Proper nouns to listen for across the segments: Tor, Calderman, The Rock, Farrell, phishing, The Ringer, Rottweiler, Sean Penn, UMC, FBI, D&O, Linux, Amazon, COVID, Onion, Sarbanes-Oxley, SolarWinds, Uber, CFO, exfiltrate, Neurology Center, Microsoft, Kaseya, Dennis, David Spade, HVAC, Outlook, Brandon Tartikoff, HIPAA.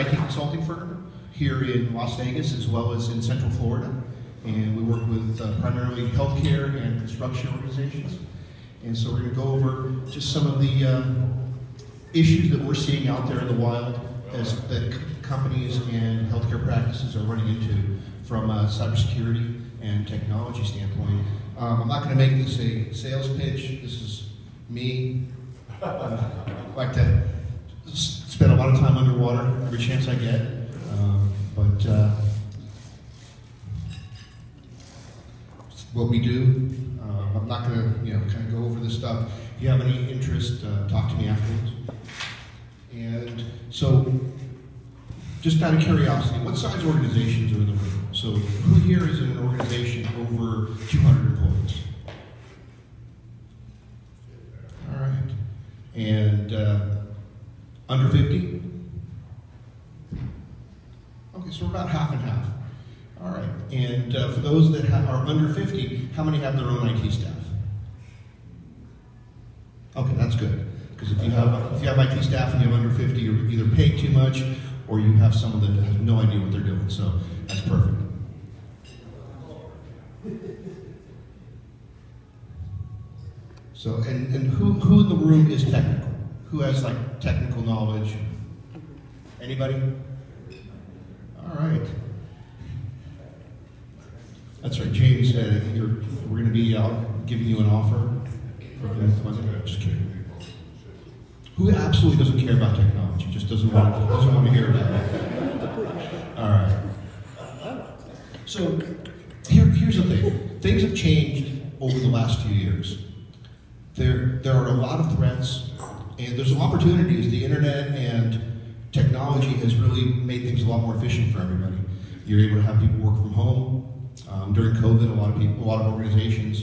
IT consulting firm here in Las Vegas as well as in Central Florida. And we work with primarily healthcare and construction organizations. And so we're going to go over just some of the issues that we're seeing out there in the wild as that companies and healthcare practices are running into from a cybersecurity and technology standpoint. I'm not going to make this a sales pitch. This is me. I like to spend a lot of time underwater every chance I get. What we do. I'm not going to, kind of go over this stuff. If you have any interest, talk to me afterwards. And so, just out of curiosity, what size organizations are in the room? So, who here is in an organization over 200 employees? All right. And under 50? Okay, so we're about half and half. All right, and for those that are under 50, how many have their own IT staff? Okay, that's good, because if you have IT staff and you have under 50, you're either paid too much, or you have someone that has no idea what they're doing, so that's perfect. So, and who in the room is technical? Who has, like, technical knowledge? Anybody? All right. That's right, James said, I think we're going to be out giving you an offer. Just kidding. Who absolutely doesn't care about technology, just doesn't want to hear about it. All right. So here's the thing. Things have changed over the last few years. There are a lot of threats, and there's some opportunities. The internet and technology has really made things a lot more efficient for everybody. You're able to have people work from home. During COVID, a lot of organizations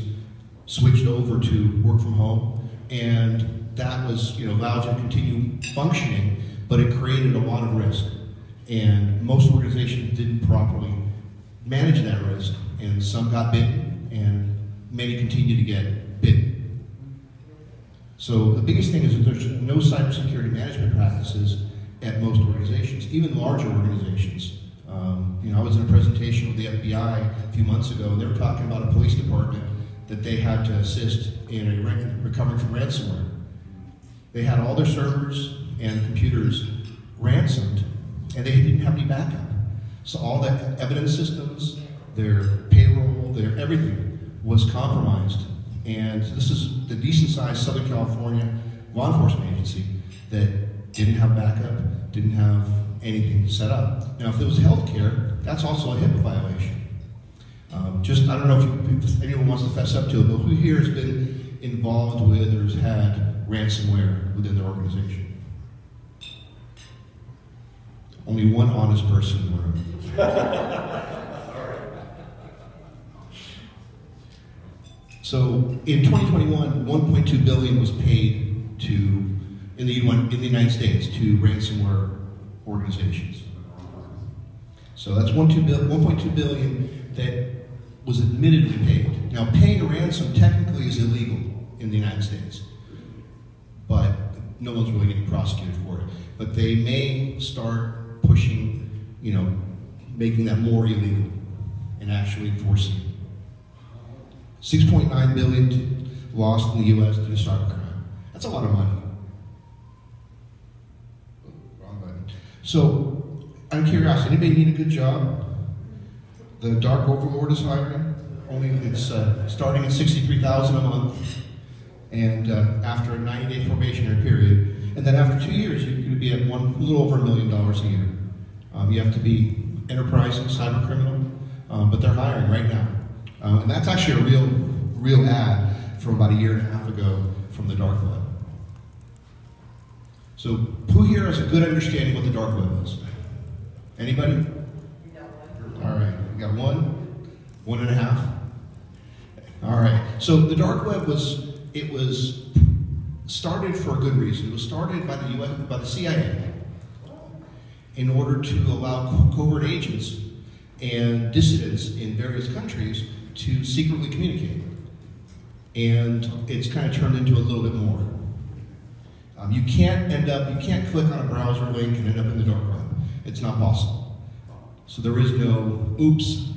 switched over to work from home, and that was, allowed to continue functioning, but it created a lot of risk. And most organizations didn't properly manage that risk, and some got bitten, and many continue to get bitten. So the biggest thing is that there's no cybersecurity management practices at most organizations, even larger organizations. I was in a presentation with the FBI a few months ago, and they were talking about a police department that they had to assist in recovering from ransomware. They had all their servers and computers ransomed, and they didn't have any backup. So all the evidence systems, their payroll, their everything was compromised. And this is the decent-sized Southern California law enforcement agency that didn't have backup, didn't have anything set up. Now, if it was healthcare, that's also a HIPAA violation. I don't know if anyone wants to fess up to it, but who here has been involved with or has had ransomware within their organization? Only one honest person in the room. So, in 2021, $1.2 billion was paid to in the United States to ransomware organizations. So that's $1.2 billion that was admittedly paid. Now, paying a ransom technically is illegal in the United States, but no one's really getting prosecuted for it. But they may start pushing, making that more illegal and actually enforcing it. $6.9 billion lost in the U.S. due to cybercrime. That's a lot of money. So, out of curiosity, anybody need a good job? The Dark Overlord is hiring. Only it's starting at $63,000 a month, and after a 90-day probationary period, and then after 2 years, you could be at a little over $1 million a year. You have to be enterprising, cyber criminal, but they're hiring right now, and that's actually a real ad from about a year and a half ago from the dark web. So, who here has a good understanding of what the dark web is? Anybody? All right, we got one and a half. All right. So the dark web was started for a good reason. It was started by the US, by the CIA, in order to allow covert agents and dissidents in various countries to secretly communicate, and it's kind of turned into a little bit more. You can't click on a browser link and end up in the dark web. It's not possible. So there is no, oops,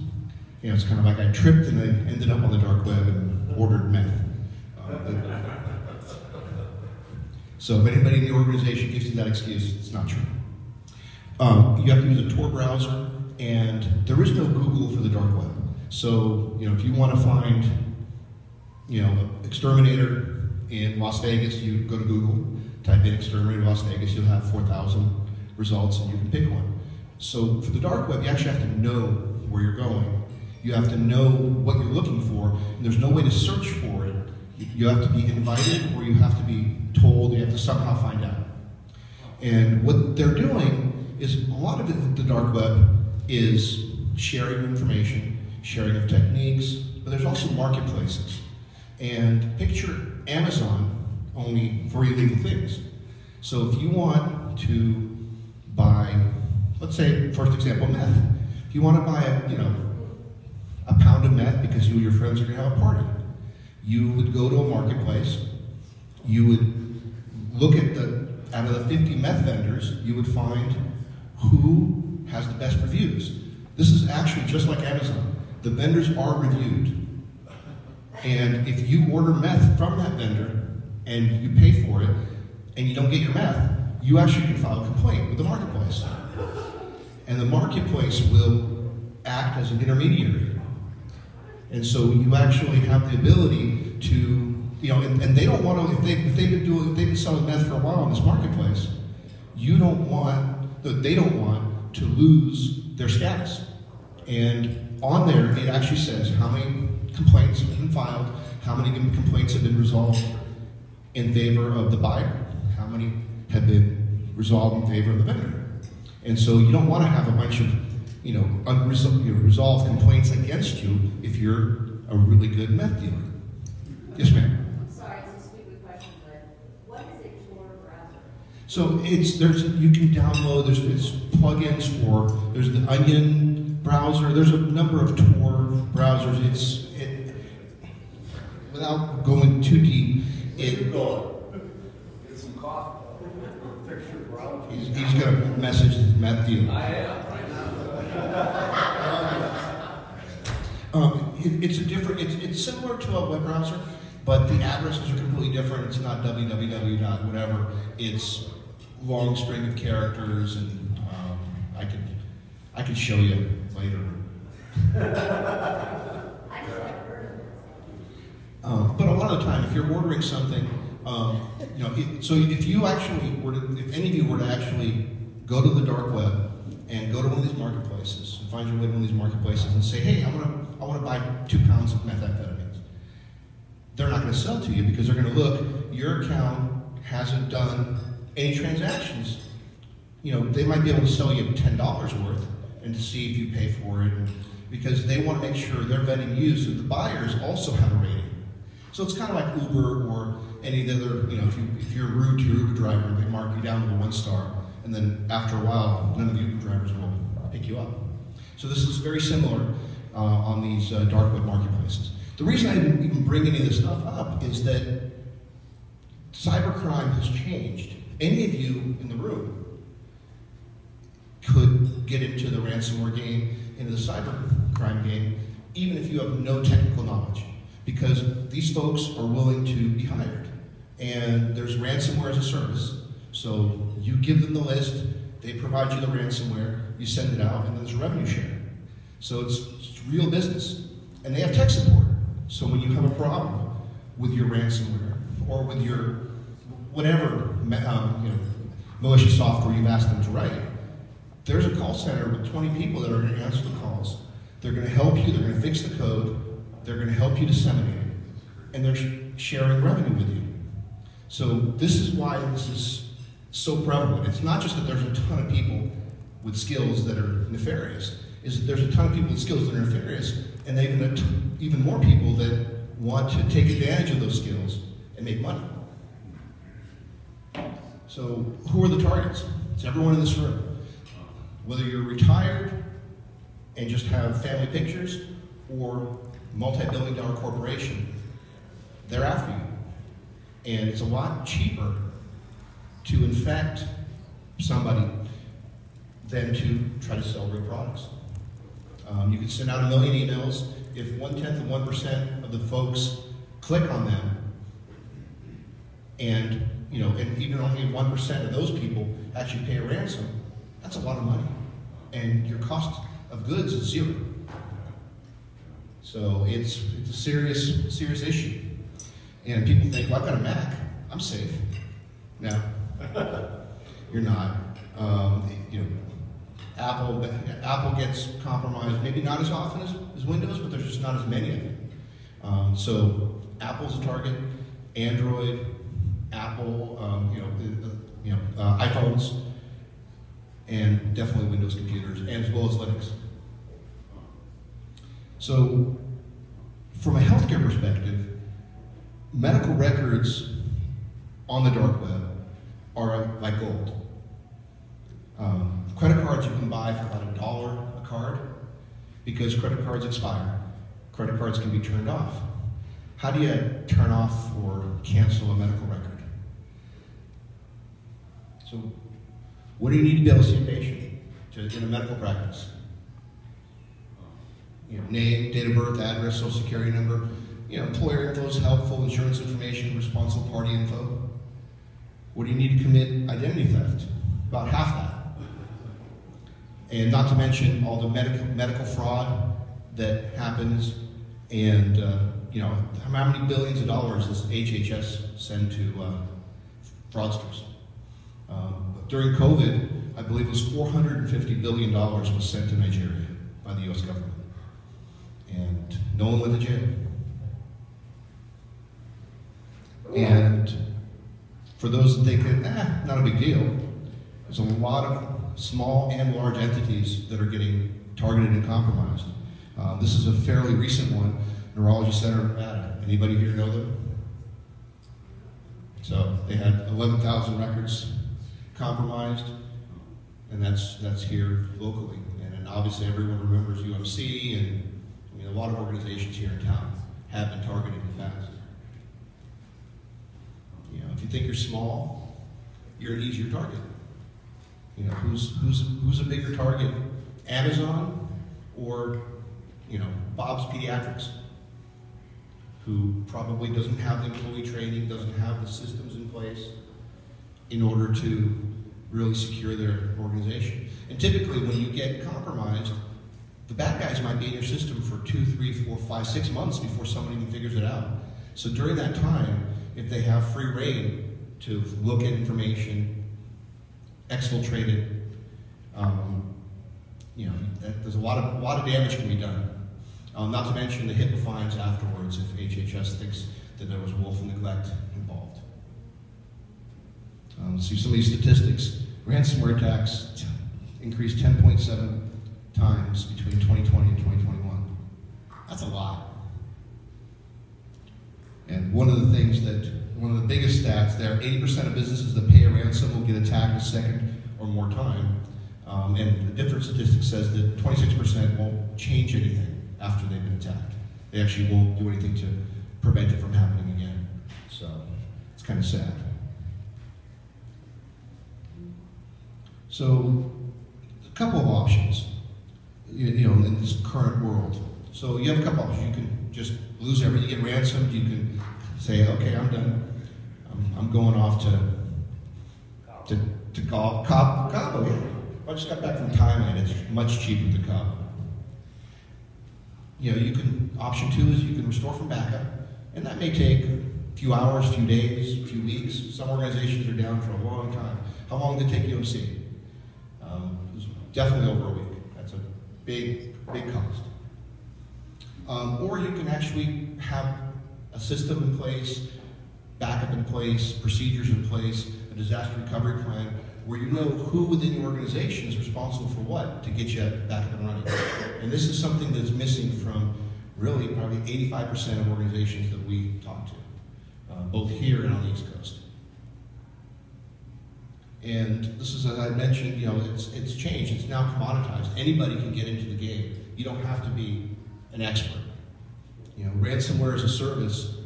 you know, it's kind of like I tripped and I ended up on the dark web and ordered meth. So if anybody in the organization gives you that excuse, it's not true. You have to use a Tor browser, and there is no Google for the dark web. So, you know, if you want to find, you know, exterminator in Las Vegas, you go to Google, type in exterminator Las Vegas, you'll have 4,000 results and you can pick one. So for the dark web, you actually have to know where you're going. You have to know what you're looking for, and there's no way to search for it. You have to be invited, or you have to be told, you have to somehow find out. And what they're doing is, a lot of it, the dark web is sharing information, sharing of techniques, but there's also marketplaces. And picture Amazon only for illegal things. So if you want to buy, let's say, first example, meth. If you want to buy a, you know, a pound of meth because you and your friends are going to have a party, you would go to a marketplace, you would look at the, out of the 50 meth vendors, you would find who has the best reviews. This is actually just like Amazon. The vendors are reviewed. And if you order meth from that vendor and you pay for it and you don't get your meth, you actually can file a complaint with the marketplace. And the marketplace will act as an intermediary. And so you actually have the ability to, you know, and they don't want to, if they've been selling meth for a while on this marketplace, you don't want, they don't want to lose their status. And on there, it actually says how many complaints have been filed, how many complaints have been resolved in favor of the buyer, how many have been resolved in favor of the vendor. And so you don't want to have a bunch of, you know, unresolved complaints against you if you're a really good meth dealer. Yes, ma'am? I'm sorry, it's a stupid question, but what is a Tor browser? So it's, there's, you can download, there's plugins for, there's the Onion browser, there's a number of Tor browsers. It, without going too deep, it... Get some coffee. He's going to message meth dealer. I am. It's a different. It's similar to a web browser, but the addresses are completely different. It's not www. Whatever. It's long string of characters, and I could show you later. But a lot of the time, if you're ordering something, you know. So if you actually were to, if any of you were to actually go to the dark web and go to one of these marketplaces, and find your way to one of these marketplaces and say, hey, I want to buy 2 pounds of methamphetamines. They're not going to sell to you because they're going to look, your account hasn't done any transactions. You know, they might be able to sell you $10 worth and to see if you pay for it, because they want to make sure they're vetting you so the buyers also have a rating. So it's kind of like Uber or any other, you know, if you're rude to your Uber driver, they mark you down to 1 star. And then after a while, none of the Uber drivers will pick you up. So this is very similar on these dark web marketplaces. The reason I didn't even bring any of this stuff up is that cybercrime has changed. Any of you in the room could get into the ransomware game, into the cybercrime game, even if you have no technical knowledge, because these folks are willing to be hired. And there's ransomware as a service. So you give them the list, they provide you the ransomware, you send it out, and then there's a revenue share. So it's real business. And they have tech support. So when you have a problem with your ransomware or with your whatever you know, malicious software you've asked them to write, there's a call center with 20 people that are going to answer the calls. They're going to help you. They're going to fix the code. They're going to help you disseminate it. And they're sharing revenue with you. So this is why this is so prevalent. It's not just that there's a ton of people with skills that are nefarious, is that there's a ton of people with skills that are nefarious, and they even more people that want to take advantage of those skills and make money. So who are the targets? It's everyone in this room. Whether you're retired and just have family pictures or multi-billion-dollar corporation, they're after you. And it's a lot cheaper to infect somebody than to try to sell real products. You can send out 1 million emails. If 0.1% of the folks click on them, and you know, and even only 1% of those people actually pay a ransom, that's a lot of money, and your cost of goods is zero. So it's a serious issue, and people think, well, I've got a Mac, I'm safe. No, you're not. You know, Apple gets compromised, maybe not as often as Windows, but there's just not as many of them. So Apple's a target, Android, Apple, iPhones, and definitely Windows computers, and as well as Linux. So from a healthcare perspective, medical records on the dark web are like gold. Credit cards you can buy for about $1 a card because credit cards expire. Credit cards can be turned off. How do you turn off or cancel a medical record? So what do you need to be able to see a patient in a medical practice? You know, name, date of birth, address, social security number, you know, employer info is helpful, insurance information, responsible party info. What do you need to commit identity theft? About half that. And not to mention all the medical fraud that happens, and you know, how many billions of dollars does HHS send to fraudsters? During COVID, I believe it was $450 billion was sent to Nigeria by the US government. And no one went to jail. And for those that think that, not a big deal, there's a lot of small and large entities that are getting targeted and compromised. This is a fairly recent one, Neurology Center in Nevada. Anybody here know them? So they had 11,000 records compromised, and that's here locally. And obviously everyone remembers UMC, and I mean, a lot of organizations here in town have been targeted in the past. You know, if you think you're small, you're an easier target. You know, who's a bigger target, Amazon or, you know, Bob's Pediatrics, who probably doesn't have the employee training, doesn't have the systems in place in order to really secure their organization. And typically when you get compromised, the bad guys might be in your system for 2, 3, 4, 5, 6 months before somebody even figures it out. So during that time, if they have free reign to look at information, exfiltrate it, you know, there's a lot of damage can be done. Not to mention the HIPAA fines afterwards if HHS thinks that there was willful neglect involved. See some of these statistics. Ransomware attacks increased 10.7 times between 2020 and 2021. That's a lot. And one of the biggest stats there, 80% of businesses that pay a ransom will get attacked a second or more time. And a different statistic says that 26% won't change anything after they've been attacked. They actually won't do anything to prevent it from happening again. So it's kind of sad. So a couple of options, you know, in this current world. So you have a couple options. You can just lose everything, get ransomed. You can say, okay, I'm done. I'm going off to Cabo. Cabo, yeah. I just got back from Thailand. It's much cheaper than Cabo. You know, you can, option two is you can restore from backup, and that may take a few hours, a few days, a few weeks. Some organizations are down for a long time. How long did it take UMC? It was definitely over a week. That's a big cost. Or you can actually have a system in place, backup in place, procedures in place, a disaster recovery plan, where you know who within your organization is responsible for what to get you back up and running. And this is something that's missing from really probably 85% of organizations that we talk to, both here and on the East Coast. And this is, as I mentioned, you know, it's changed. It's now commoditized. Anybody can get into the game. You don't have to be an expert. You know, ransomware is a service,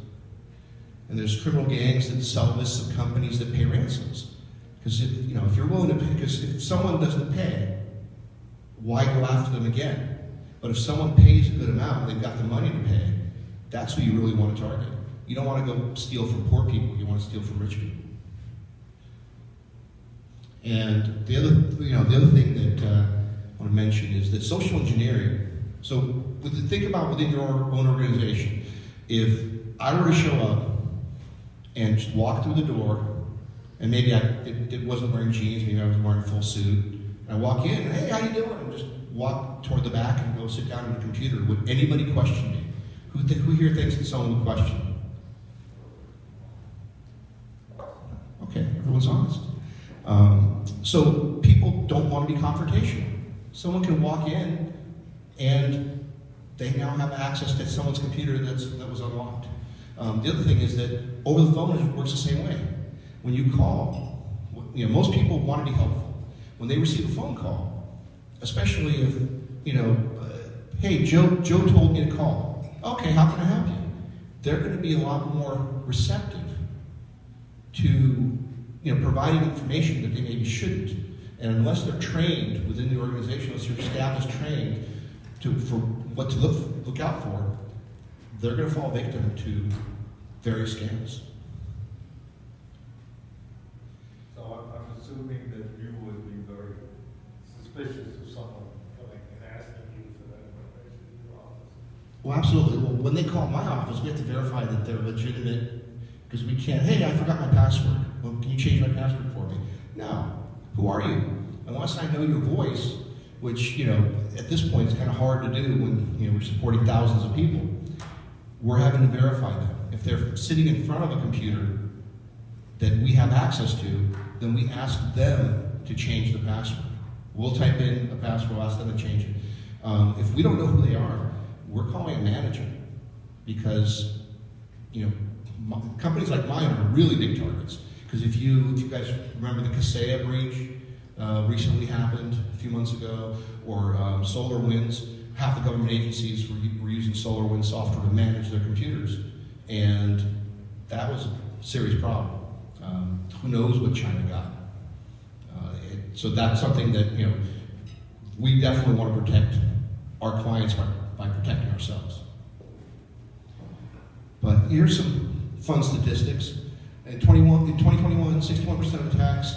and there's criminal gangs that sell lists of companies that pay ransoms. Because if, you know, if you're willing to pay, because if someone doesn't pay, why go after them again? But if someone pays a good amount, they've got the money to pay, that's who you really want to target. You don't want to go steal from poor people, you want to steal from rich people. And the other, the other thing that I want to mention is that social engineering. So think about within your own organization, if I were to show up and just walk through the door, and maybe I wasn't wearing jeans, maybe I was wearing a full suit, and I walk in, and, hey, how you doing? And just walk toward the back and go sit down at the computer. Would anybody question me? Who here thinks that someone would question me? Okay, everyone's honest. So people don't want to be confrontational. Someone can walk in and they now have access to someone's computer that was unlocked. The other thing is that over the phone it works the same way. When you call, most people want to be helpful. When they receive a phone call, especially if, hey, Joe told me to call. Okay, how can I help you? They're going to be a lot more receptive to providing information that they maybe shouldn't. And unless they're trained within the organization, unless your staff is trained for what to look out for, they're going to fall victim to various scams. So I'm assuming that you would be very suspicious of someone coming and asking you for that information in your office. Well, absolutely. Well, when they call my office, we have to verify that they're legitimate, because we can't, hey, I forgot my password. Well, can you change my password for me? No. Who are you? Unless I know your voice, which, at this point it's kind of hard to do when, we're supporting thousands of people. We're having to verify them. If they're sitting in front of a computer that we have access to, then we ask them to change the password. We'll type in a password, we'll ask them to change it. If we don't know who they are, we're calling a manager, because, companies like mine are really big targets. Because if you guys remember the Kaseya breach recently happened a few months ago, or SolarWinds, half the government agencies were using SolarWinds software to manage their computers, and that was a serious problem. Who knows what China got? So that's something that we definitely want to protect our clients by protecting ourselves. But here's some fun statistics. In 2021, 61% of attacks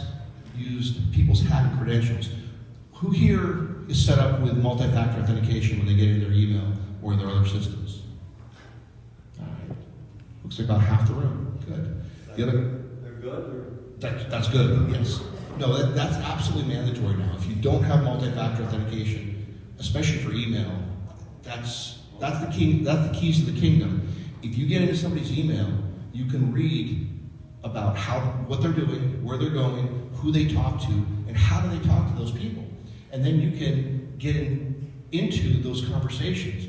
used people's hacked credentials. Who here is set up with multi-factor authentication when they get in their email or their other systems? All right. Looks like about half the room. Good. The other? They're good? That's good, yes. No, that's absolutely mandatory now. If you don't have multi-factor authentication, especially for email, that's the keys to the kingdom. If you get into somebody's email, you can read about what they're doing, where they're going, who they talk to, and how do they talk to those people. And then you can get into those conversations.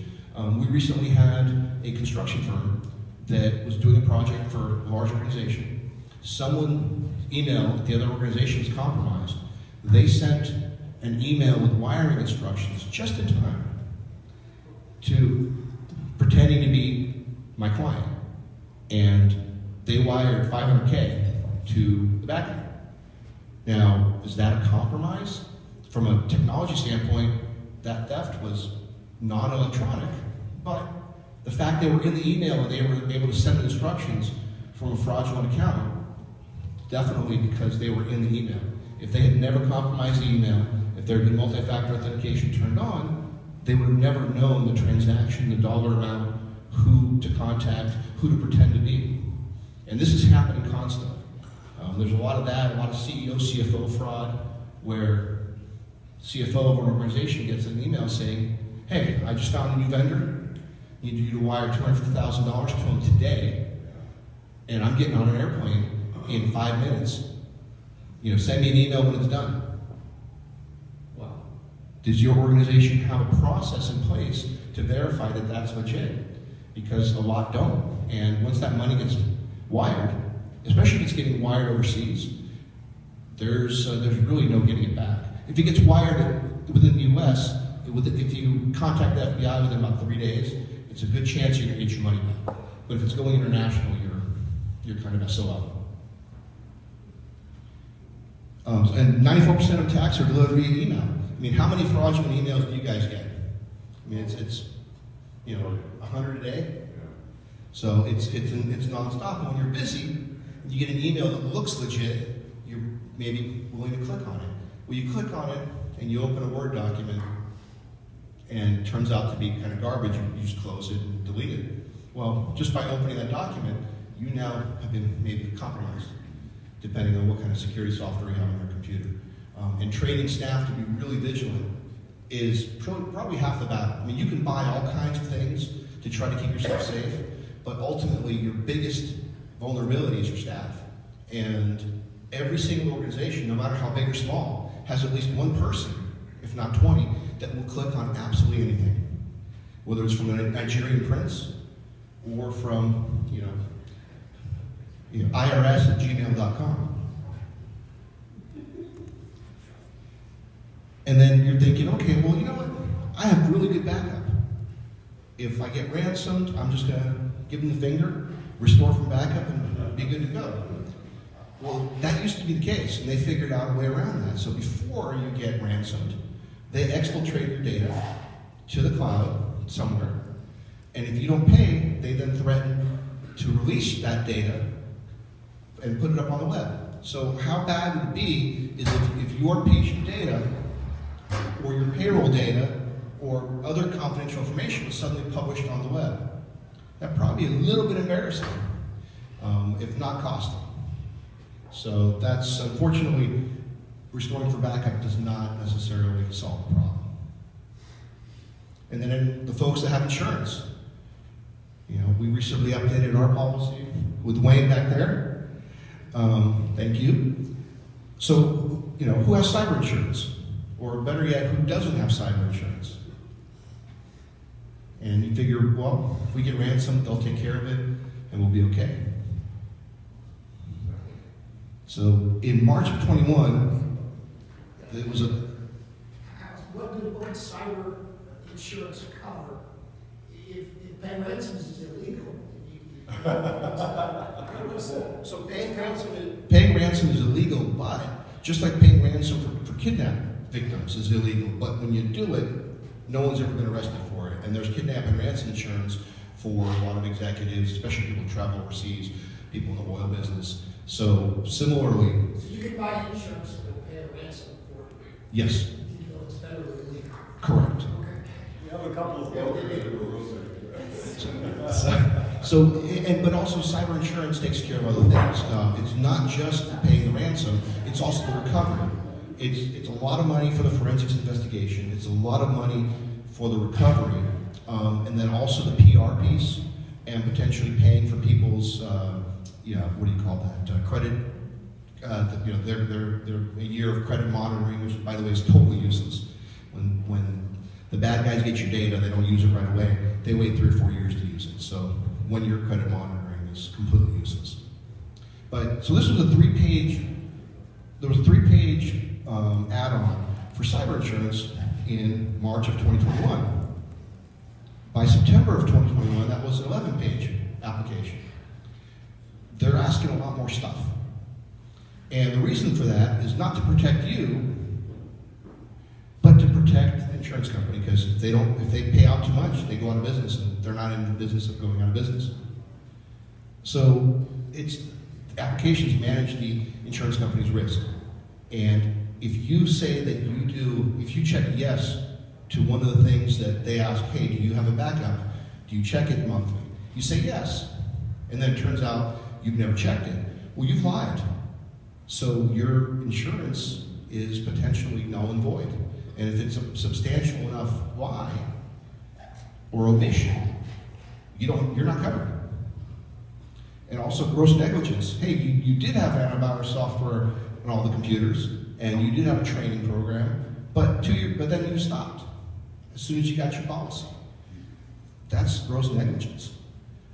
We recently had a construction firm that was doing a project for a large organization. Someone emailed the other organization was compromised. They sent an email with wiring instructions just in time to pretending to be my client. And they wired $500K to the back end. Now, is that a compromise? From a technology standpoint, that theft was non-electronic, but the fact they were in the email and they were able to send the instructions from a fraudulent account, definitely because they were in the email. If they had never compromised the email, if there had been multi-factor authentication turned on, they would have never known the transaction, the dollar amount, who to contact, who to pretend to be. And this is happening constantly. There's a lot of that, a lot of CEO, CFO fraud, where CFO of an organization gets an email saying, hey, I just found a new vendor. I need you to wire $250,000 to him today, and I'm getting on an airplane in 5 minutes. Send me an email when it's done. Well, does your organization have a process in place to verify that that's legit? Because a lot don't. And once that money gets wired, especially if it's getting wired overseas, there's really no getting it back. If it gets wired within the U.S., if you contact the FBI within about 3 days, it's a good chance you're going to get your money back. But if it's going international, you're kind of SOL. And 94% of attacks are delivered via email. I mean, how many fraudulent emails do you guys get? I mean, it's you know, 100 a day. So it's nonstop. And when you're busy, you get an email that looks legit. You're maybe willing to click on it. Well, you click on it, and you open a Word document, and it turns out to be kind of garbage. You just close it and delete it. Well, just by opening that document, you now have been maybe compromised, depending on what kind of security software you have on your computer. And training staff to be really vigilant is probably half the battle. I mean, you can buy all kinds of things to try to keep yourself safe, but ultimately your biggest vulnerability is your staff. And every single organization, no matter how big or small, has at least one person, if not 20, that will click on absolutely anything. Whether it's from a Nigerian prince or from, you know irs@gmail.com. And then you're thinking, okay, well, you know what? I have really good backup. If I get ransomed, I'm just going to give them the finger, restore from backup, and be good to go. Well, that used to be the case, and they figured out a way around that. So before you get ransomed, they exfiltrate your data to the cloud somewhere. And if you don't pay, they then threaten to release that data and put it up on the web. So how bad would it be is if your patient data or your payroll data or other confidential information was suddenly published on the web? That probably a little bit embarrassing, if not costly. So that's, unfortunately, restoring for backup does not necessarily solve the problem. And then the folks that have insurance. You know, we recently updated our policy with Wayne back there. Thank you. So, you know, who has cyber insurance? Or better yet, who doesn't have cyber insurance? And you figure, well, if we get ransomed, they'll take care of it, and we'll be okay. So in March of 21, it was a... What would cyber insurance cover? If paying ransom is illegal, so paying ransom is illegal, but just like paying ransom for kidnapping victims is illegal, but when you do it, no one's ever been arrested for it. And there's kidnapping ransom insurance for a lot of executives, especially people who travel overseas, people in the oil business. So similarly, so you can buy insurance and pay a ransom for it. Yes. You know, it's better than legal. Correct. Okay. We have a couple of rules. But also cyber insurance takes care of other things. It's not just paying the ransom; it's also the recovery. It's a lot of money for the forensics investigation. It's a lot of money for the recovery, and then also the PR piece and potentially paying for people's what do you call that, credit? Their year of credit monitoring, which by the way is totally useless. When the bad guys get your data, they don't use it right away. They wait 3 or 4 years to use it. So 1 year credit monitoring is completely useless. But so this was a three-page add-on for cyber insurance in March of 2021. By September of 2021, that was an 11-page application. They're asking a lot more stuff. And the reason for that is not to protect you, but to protect the insurance company, because if they pay out too much, they go out of business, and they're not in the business of going out of business. So it's applications manage the insurance company's risk. And if you say that you do, if you check yes to one of the things that they ask, hey, do you have a backup? Do you check it monthly? You say yes, and then it turns out you've never checked it. Well, you've lied. So your insurance is potentially null and void. And if it's a substantial enough lie or omission, you're not covered. And also gross negligence. Hey, you did have antivirus software on all the computers, and you did have a training program, but then you stopped as soon as you got your policy. That's gross negligence.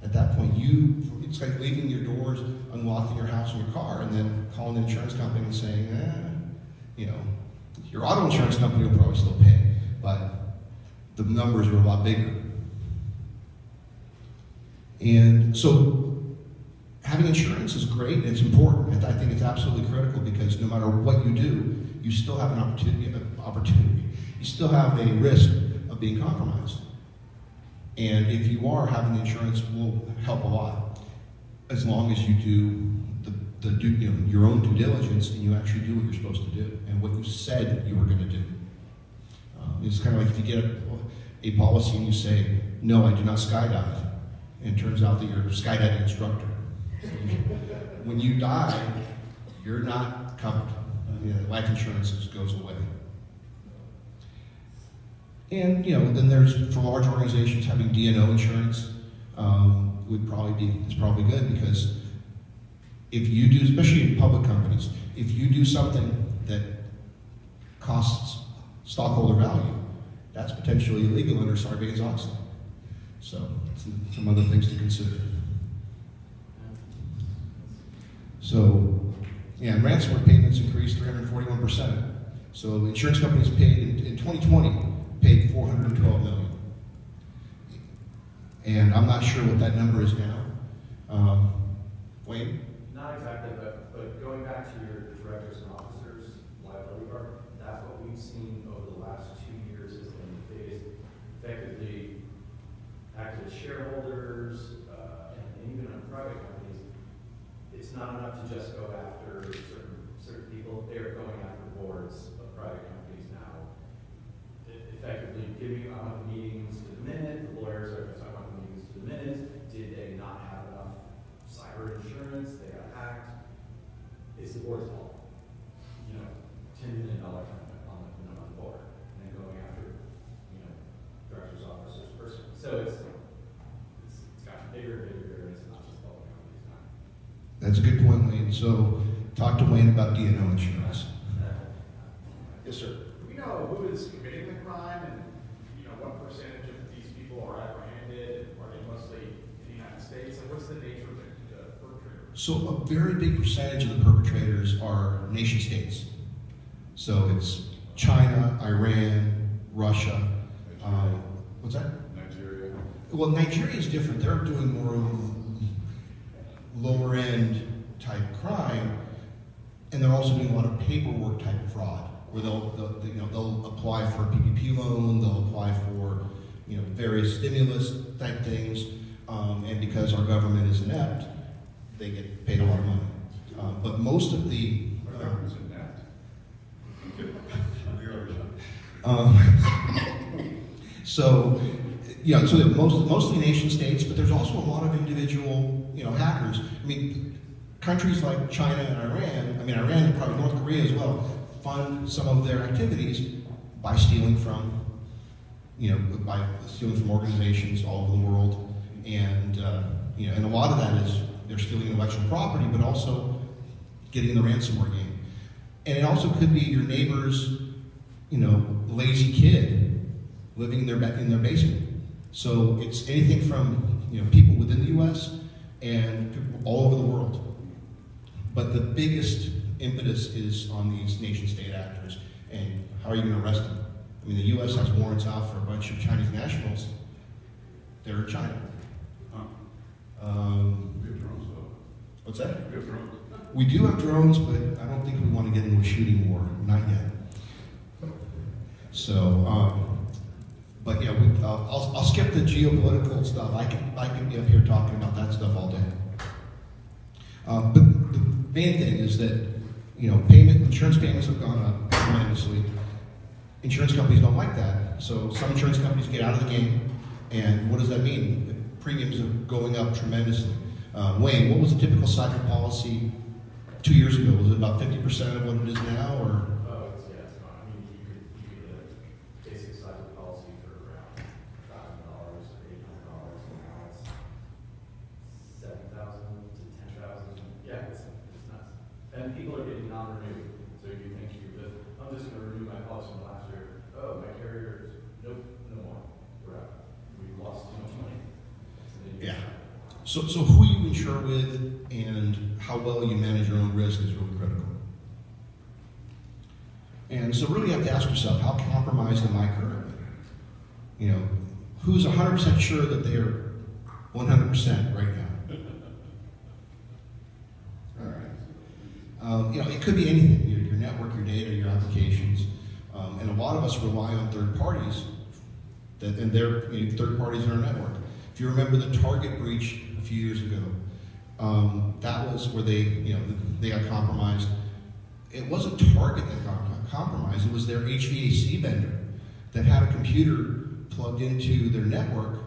At that point, it's like leaving your doors, unlocking your house and your car, and then calling the insurance company and saying, your auto insurance company will probably still pay, but the numbers are a lot bigger. And so, having insurance is great and it's important, and I think it's absolutely critical because no matter what you do, you still have an opportunity you still have a risk of being compromised. And if you are, having the insurance will help a lot, as long as you do your own due diligence and you actually do what you're supposed to do and what you said you were going to do. It's kind of like if you get a policy and you say, no, I do not skydive, and it turns out that you're a skydiving instructor. When you die, you're not covered. Life insurance just goes away. And you know, then there's, for large organizations, having D&O insurance would probably be, is probably good, because if you do, especially in public companies, if you do something that costs stockholder value, that's potentially illegal under Sarbanes-Oxley. So some other things to consider. So, yeah, ransomware payments increased 341%. So insurance companies paid, in 2020, paid $412 million. And I'm not sure what that number is now. Wayne? Not exactly, but going back to your directors and officers liability part, that's what we've seen over the last 2 years has been the biggest, effectively active shareholders, and even on private companies. It's not enough to just go after certain people. They are going after boards of private companies now. Effectively giving amount of meetings to the minute. The lawyers are going to talk about the meetings to the minute. Did they not have enough cyber insurance? They got hacked. It's the board's fault. You know, $10 million on the board, and then going after, you know, directors, officers, person. So it's gotten bigger and bigger. That's a good point, Wayne. So, talk to Wayne about D&O insurance. Yes, sir. Do we know who is committing the crime, and you know what percentage of these people are apprehended? Are they mostly in the United States? And what's the nature of the perpetrator? So, a very big percentage of the perpetrators are nation states. So it's China, Iran, Russia. Nigeria. What's that? Nigeria. Well, Nigeria is different. They're doing more of lower end type crime, and they're also doing a lot of paperwork type fraud, where they'll you know, they'll apply for a PPP loan, they'll apply for, you know, various stimulus type things, and because our government is inept, they get paid a lot of money. But most of the so yeah, so they're mostly nation states, but there's also a lot of individual, you know, hackers. I mean, countries like China and Iran, I mean, Iran and probably North Korea as well, fund some of their activities by stealing from, you know, by stealing from organizations all over the world. And, you know, and a lot of that is they're stealing intellectual property, but also getting the ransomware game. And it also could be your neighbor's, you know, lazy kid living in their basement. So it's anything from, you know, people within the U.S. and people all over the world. But the biggest impetus is on these nation state actors, and how are you gonna arrest them? I mean, the US has warrants out for a bunch of Chinese nationals. They're in China. Huh. We have drones though. What's that? We have drones. We do have drones, but I don't think we wanna get into a shooting war, not yet. So, but yeah, I'll skip the geopolitical stuff. I can be up here talking about that stuff all day. But the main thing is that, you know, insurance payments have gone up tremendously. Insurance companies don't like that, so some insurance companies get out of the game. And what does that mean? The premiums are going up tremendously. Wayne, what was the typical cyber policy 2 years ago? Was it about 50% of what it is now, or? And people are getting non-renewed. So if you think I'm just going to renew my policy from last year. Oh, my carrier is, nope, no more. We're out. We've lost too much money. So yeah. So who you insure with and how well you manage your own risk is really critical. And so really you have to ask yourself, how compromised am I currently? You know, who's 100% sure that they are 100% right now? You know, it could be anything, your network, your data, your applications. And a lot of us rely on third parties, and they're third parties in our network. If you remember the Target breach a few years ago, that was where they, they got compromised. It wasn't Target that got compromised, it was their HVAC vendor that had a computer plugged into their network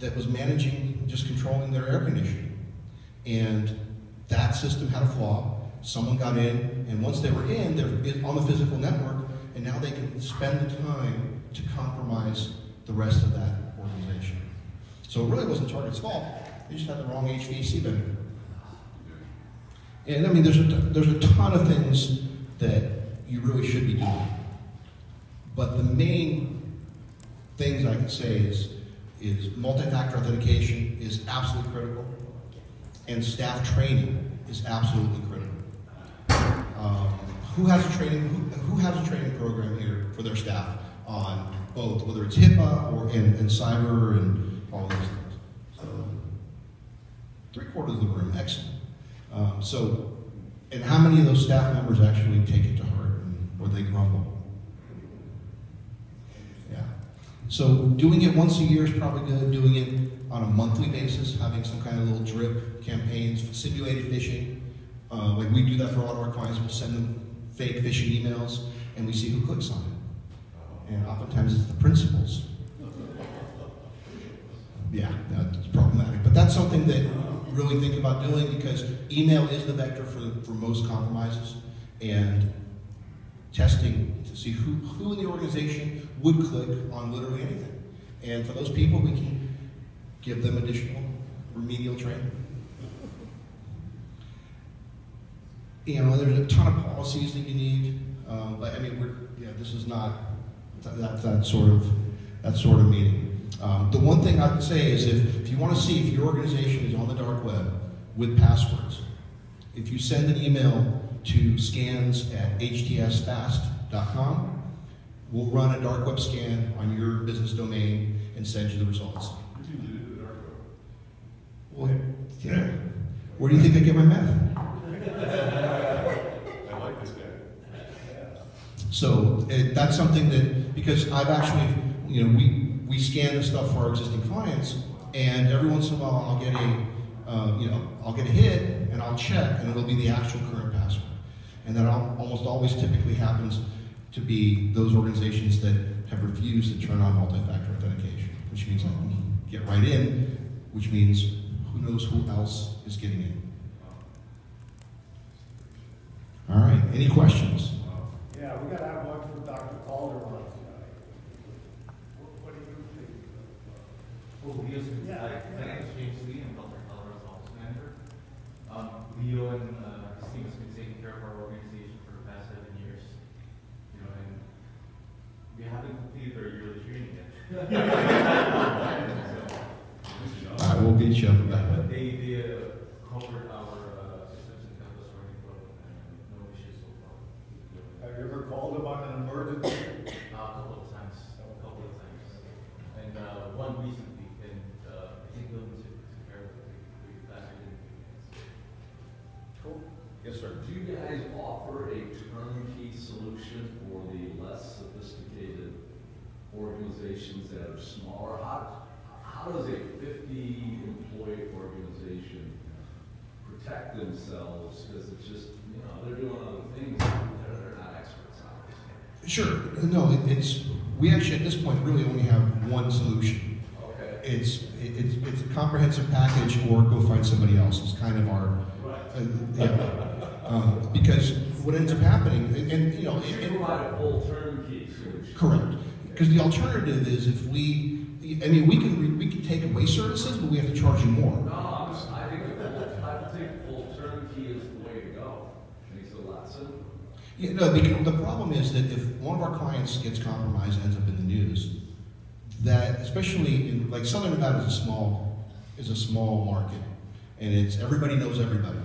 that was managing, just controlling their air conditioning. And that system had a flaw, someone got in, and once they were in, they're on the physical network, and now they can spend the time to compromise the rest of that organization. So it really wasn't Target's fault, they just had the wrong HVAC vendor. And I mean, there's a ton of things that you really should be doing. But the main things I can say is multi-factor authentication is absolutely critical, and staff training is absolutely critical. Who has a training program here for their staff on both, whether it's HIPAA or in cyber and all those things? So, 3/4 of the room, excellent. And how many of those staff members actually take it to heart, or they grumble? Yeah. So doing it once a year is probably good. Doing it on a monthly basis, having some kind of little drip campaigns, simulated phishing. Like we do that for all of our clients. We'll send them fake phishing emails, and we see who clicks on it. And oftentimes it's the principals. Yeah, that's problematic. But that's something that really think about doing, because email is the vector for most compromises, and testing to see who in the organization would click on literally anything. And for those people, we can give them additional remedial training. There's a ton of policies that you need, but I mean, this is not that sort of meeting. The one thing I would say is if you want to see if your organization is on the dark web with passwords, if you send an email to scans@htsfast.com, we'll run a dark web scan on your business domain and send you the results. What do you do to the dark web? Well, yeah. Where do you think I get my math? I like this guy. So that's something that, because I've actually, we scan this stuff for our existing clients, and every once in a while I'll get a, I'll get a hit, and I'll check, and it'll be the actual current password. And that almost always typically happens to be those organizations that have refused to turn on multi-factor authentication, which means I can get right in, which means who knows who else is getting in. All right, any questions? Yeah, we gotta have one from Dr. Calderman. Leo and his team has been taking care of our organization for the past 7 years. And we haven't completed our yearly training yet. Alright, we'll beat you up about that. But they covered our systems and helped us running well, and no issues so far. Have you ever called about an emergency? A couple of times. And one reason. Yes, sir. Do you guys offer a turnkey solution for the less sophisticated organizations that are smaller? How does a 50-employee organization protect themselves? Because it's just, they're doing other things that they're not experts on. Sure. No, we actually at this point really only have one solution. Okay. It's a comprehensive package, or go find somebody else. It's kind of our... Yeah. Because what ends up happening, you provide a full turnkey solution. Correct. Because the alternative is if we can take away services, but we have to charge you more. No, I think full turnkey is the way to go. Makes it a lot simpler. Yeah, no. The problem is that if one of our clients gets compromised and ends up in the news, that especially in like Southern Nevada is a small market, and it's everybody knows everybody.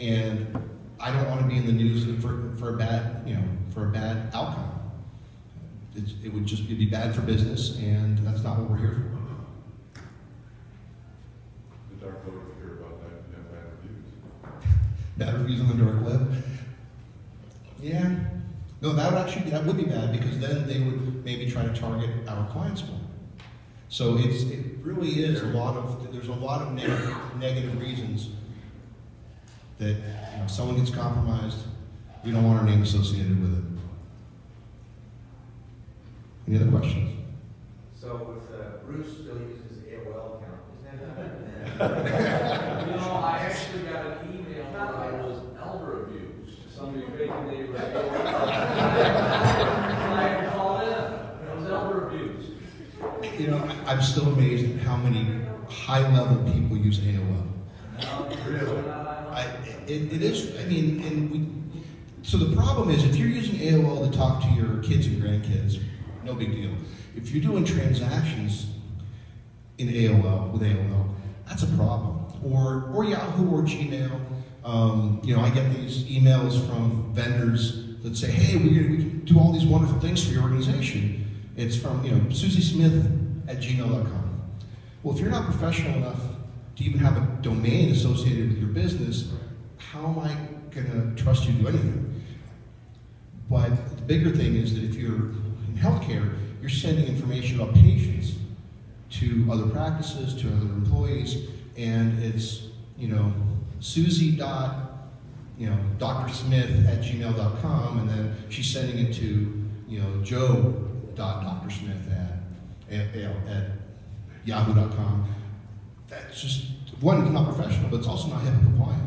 And I don't want to be in the news for a bad outcome. It would just be bad for business, and that's not what we're here for. The dark web would hear about that and have bad reviews. Bad reviews on the dark web? Yeah. No, that would be bad, because then they would maybe try to target our clients more. So it really is there's a lot of negative reasons that, you know, someone gets compromised. We don't want our name associated with it. Any other questions? So if Bruce still uses AOL account, isn't that? You know, I actually got an email that I was elder abused. Somebody faking they were AOL. I had to call in. I was elder abused. You know, I'm still amazed at how many high-level people use AOL. Really? It is. I mean, so the problem is, if you're using AOL to talk to your kids and grandkids, no big deal. If you're doing transactions in AOL, with AOL, that's a problem. Or Yahoo or Gmail. You know, I get these emails from vendors that say, hey, we can do all these wonderful things for your organization. It's from, you know, susiesmith@gmail.com. Well, if you're not professional enough to even have a domain associated with your business, how am I gonna trust you to do anything? But the bigger thing is that if you're in healthcare, you're sending information about patients to other practices, to other employees, and it's, you know, Susie.DrSmith@gmail.com, and then she's sending it to, you know, Joe.DrSmith@yahoo.com. That's just, one, it's not professional, but it's also not HIPAA compliant.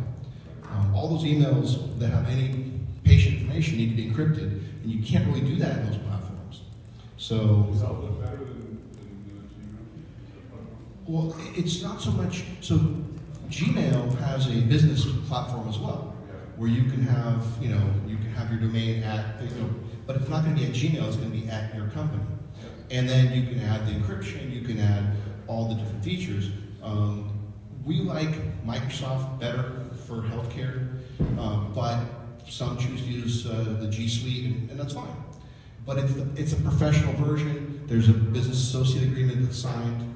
All those emails that have any patient information need to be encrypted, and you can't really do that in those platforms. So, is Outlook better than Gmail? Well, it's not so much. So Gmail has a business platform as well, where you can have, you know, you can have your domain at, you know, but it's not going to be at Gmail. It's going to be at your company, and then you can add the encryption. You can add all the different features. We like Microsoft better for healthcare, but some choose to use the G Suite, and that's fine. But it's a professional version. There's a business associate agreement that's signed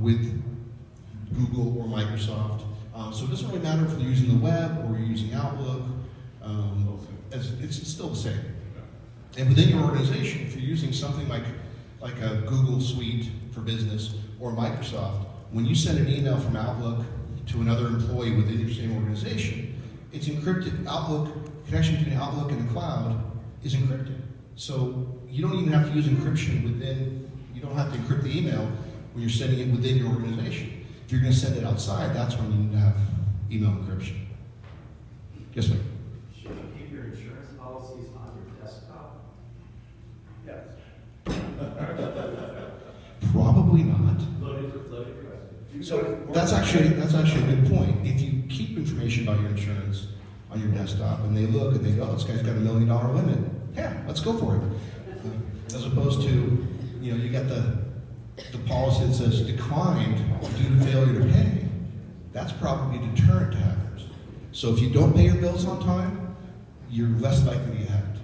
with Google or Microsoft. So it doesn't really matter if you're using the web or you're using Outlook. It's still the same. And within your organization, if you're using something like a Google Suite for business or Microsoft, when you send an email from Outlook to another employee within your same organization, it's encrypted. Outlook, connection between Outlook and the cloud is encrypted. So you don't even have to use encryption within, you don't have to encrypt the email when you're sending it within your organization. If you're gonna send it outside, that's when you need to have email encryption. Yes, ma'am. Should you keep your insurance policies on your desktop? Yes. Probably not. So that's actually a good point. If you keep information about your insurance on your desktop and they look and they go, oh, this guy's got a $1 million limit. Yeah, let's go for it. As opposed to, you know, you got the policy that says declined due to failure to pay. That's probably a deterrent to hackers. So if you don't pay your bills on time, you're less likely to get hacked.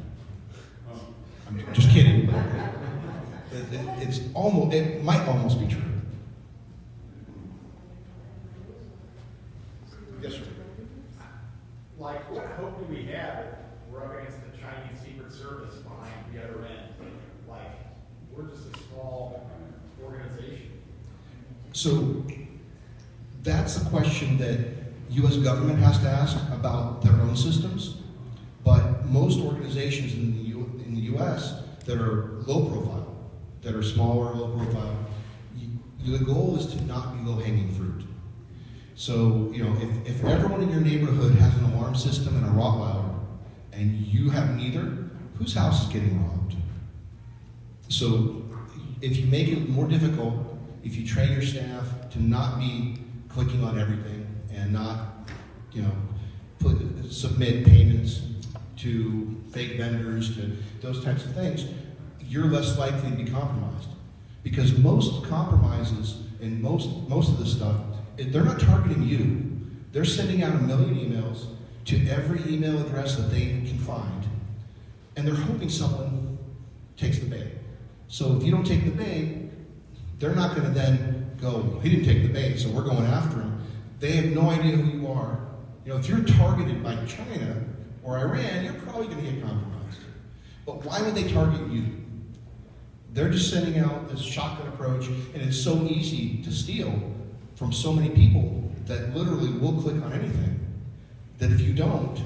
I'm just kidding. But it might almost be true. Yes, sir. Like, what hope do we have if we're up against the Chinese Secret Service behind the other end? Like, we're just a small organization. So, that's a question that U.S. government has to ask about their own systems, but most organizations in the U.S. that are low profile, that are smaller, low profile, the goal is to not be low-hanging fruit. So, you know, if everyone in your neighborhood has an alarm system and a Rottweiler, and you have neither, whose house is getting robbed? So, if you make it more difficult, if you train your staff to not be clicking on everything and not, you know, submit payments to fake vendors, to those types of things, you're less likely to be compromised. Because most compromises and most of this stuff, they're not targeting you. They're sending out 1 million emails to every email address that they can find, and they're hoping someone takes the bait. So if you don't take the bait, they're not going to then go, he didn't take the bait, so we're going after him. They have no idea who you are. You know, if you're targeted by China or Iran, you're probably going to get compromised. But why would they target you? They're just sending out this shotgun approach, and it's so easy to steal from so many people that literally will click on anything, that if you don't,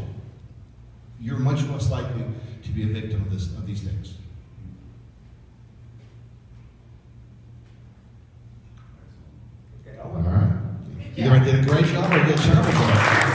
you're much less likely to be a victim of this, of these things. Okay, all right. Either I did a great job or a good job.